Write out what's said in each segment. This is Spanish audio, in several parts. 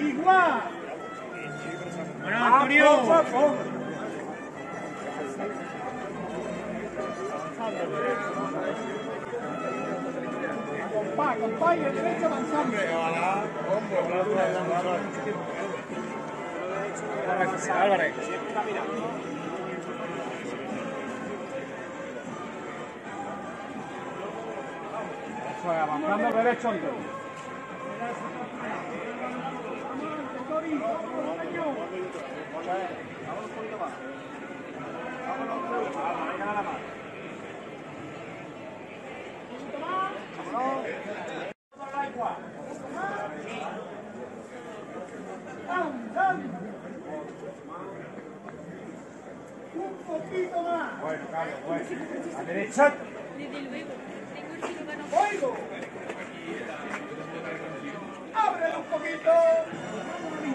Igual. Bueno, Antonio. Compa, compa, y el derecho avanzando. Álvarez. Eso es, avanzando el derecho, Antonio. Un poquito más. Bueno, claro, bueno. A derecha. Desde luego. Oigo. Ábrelo un poquito.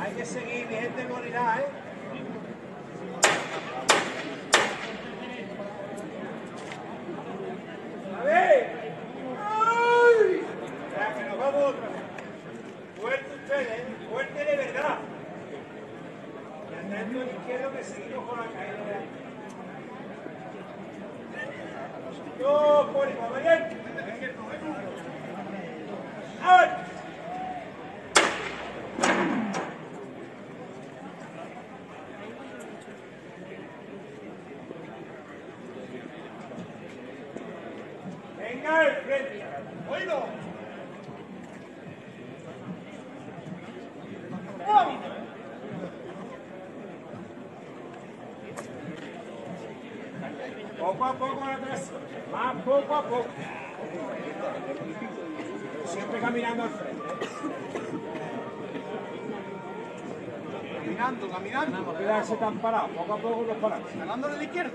Hay que seguir, mi gente morirá, ¿eh? Poco a poco atrás, más poco a poco. Siempre caminando al frente. Caminando, caminando. No quedarse tan parado, poco a poco los parados. Ganando de la izquierda.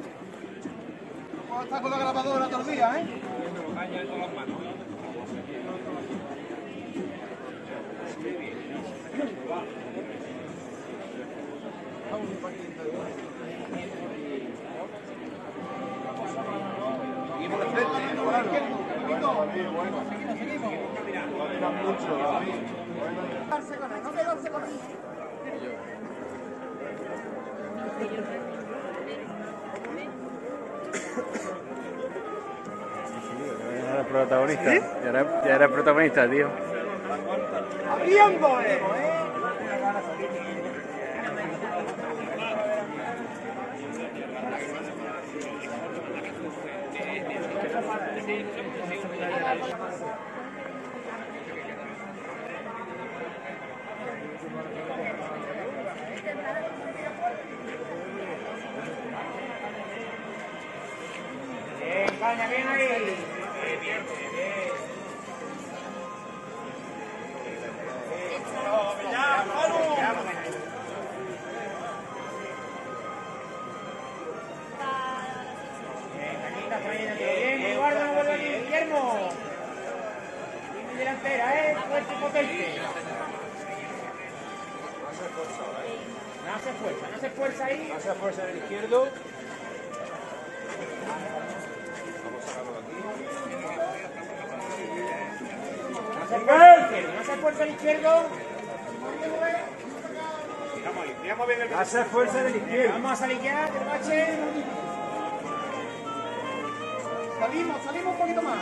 No puedo estar con la grabadora todos los días, ¿eh? Protagonista, ¿sí? ya era protagonista, tío. ¡Abriendo, eh! Caña, bien ahí. Fuerza del izquierdo. Vamos a sacarlo de aquí. Hace fuerza del izquierdo. Hace fuerza del izquierdo. Vamos a la izquierda, que lo bache. Salimos un poquito más.